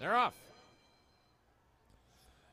They're off.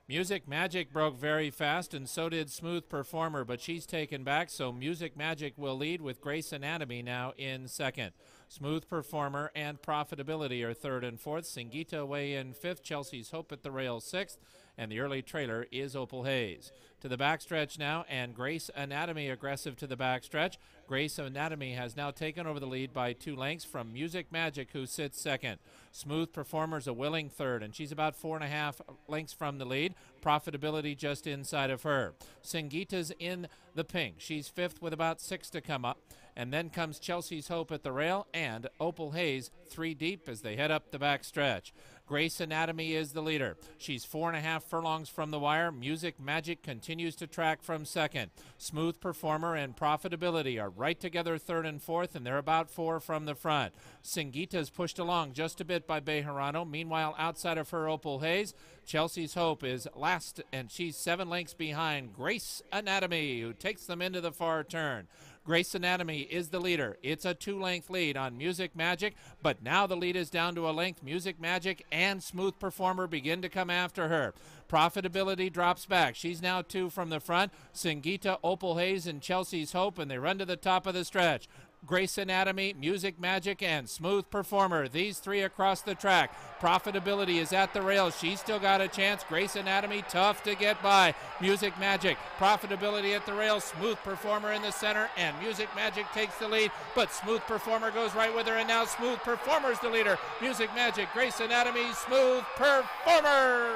Music Magic broke very fast, and so did Smooth Performer, but she's taken back, so Music Magic will lead with Grace Anatomy now in second. Smooth Performer and Profitability are third and fourth. Singita Way in fifth. Chelsea's Hope at the rail sixth. And the early trailer is Opal Hayes. To the backstretch now, and Grace Anatomy aggressive to the backstretch. Grace Anatomy has now taken over the lead by 2 lengths from Music Magic, who sits second. Smooth Performer's a willing third, and she's about 4.5 lengths from the lead. Profitability just inside of her. Singita's in the pink. She's fifth with about 6 to come up. And then comes Chelsea's Hope at the rail and Opal Hayes 3 deep as they head up the back stretch. Grace Anatomy is the leader. She's 4.5 furlongs from the wire. Music Magic continues to track from second. Smooth Performer and Profitability are right together third and fourth, and they're about 4 from the front. Singita's pushed along just a bit by Bejarano. Meanwhile, outside of her, Opal Hayes. Chelsea's Hope is last, and she's 7 lengths behind Grace Anatomy, who takes them into the far turn. Grace Anatomy is the leader. It's a 2-length lead on Music Magic, but now the lead is down to a length. Music Magic and Smooth Performer begin to come after her. Profitability drops back. She's now 2 from the front. Singita, Opal Hayes, and Chelsea's Hope, and they run to the top of the stretch. Grace Anatomy, Music Magic, and Smooth Performer. These 3 across the track. Profitability is at the rails. She's still got a chance. Grace Anatomy, tough to get by. Music Magic, Profitability at the rails. Smooth Performer in the center, and Music Magic takes the lead. But Smooth Performer goes right with her, and now Smooth Performer's the leader. Music Magic, Grace Anatomy, Smooth Performer.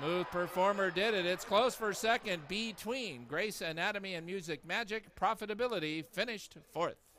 Smooth Performer did it. It's close for second between Grace Anatomy and Music Magic. Profitability finished 4th.